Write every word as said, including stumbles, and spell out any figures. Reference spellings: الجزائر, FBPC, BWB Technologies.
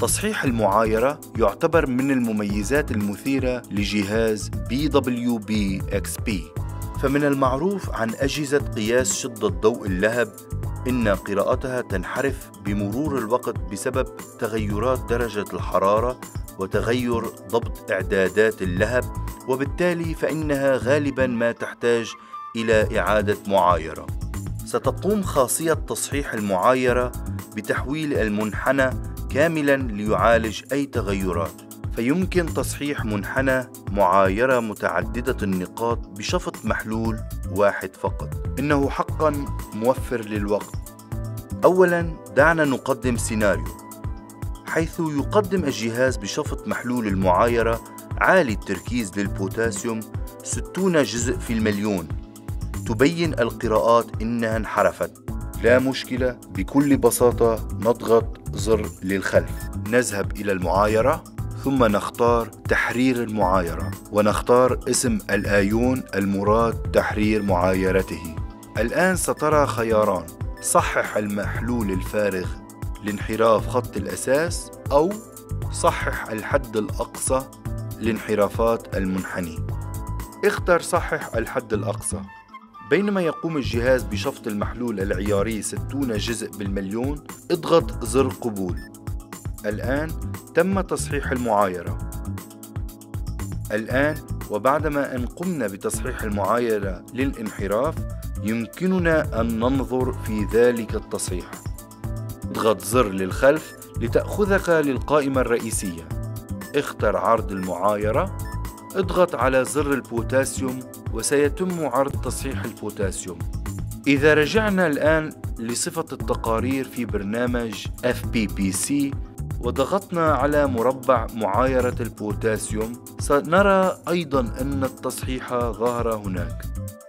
تصحيح المعايرة يعتبر من المميزات المثيرة لجهاز بي دبليو بي إكس بي، فمن المعروف عن أجهزة قياس شدة ضوء اللهب إن قراءتها تنحرف بمرور الوقت بسبب تغيرات درجة الحرارة وتغير ضبط إعدادات اللهب، وبالتالي فإنها غالباً ما تحتاج إلى إعادة معايرة. ستقوم خاصية تصحيح المعايرة بتحويل المنحنى كاملاً ليعالج أي تغيرات، فيمكن تصحيح منحنى معايرة متعددة النقاط بشفط محلول واحد فقط. إنه حقاً موفر للوقت. أولاً دعنا نقدم سيناريو حيث يقدم الجهاز بشفط محلول المعايرة عالي التركيز للبوتاسيوم ستين جزء في المليون. تبين القراءات إنها انحرفت، لا مشكلة، بكل بساطة نضغط زر للخلف، نذهب إلى المعايرة ثم نختار تحرير المعايرة ونختار اسم الآيون المراد تحرير معايرته. الآن سترى خياران: صحح المحلول الفارغ لانحراف خط الأساس، أو صحح الحد الأقصى لانحرافات المنحني. اختر صحح الحد الأقصى. بينما يقوم الجهاز بشفط المحلول العياري ستين جزء بالمليون، اضغط زر قبول. الآن تم تصحيح المعايرة. الآن وبعدما أن قمنا بتصحيح المعايرة للانحراف، يمكننا أن ننظر في ذلك التصحيح. اضغط زر للخلف لتأخذك للقائمة الرئيسية. اختر عرض المعايرة. اضغط على زر البوتاسيوم وسيتم عرض تصحيح البوتاسيوم. إذا رجعنا الآن لصفة التقارير في برنامج إف بي بي سي وضغطنا على مربع معايرة البوتاسيوم، سنرى أيضاً أن التصحيح ظهر هناك.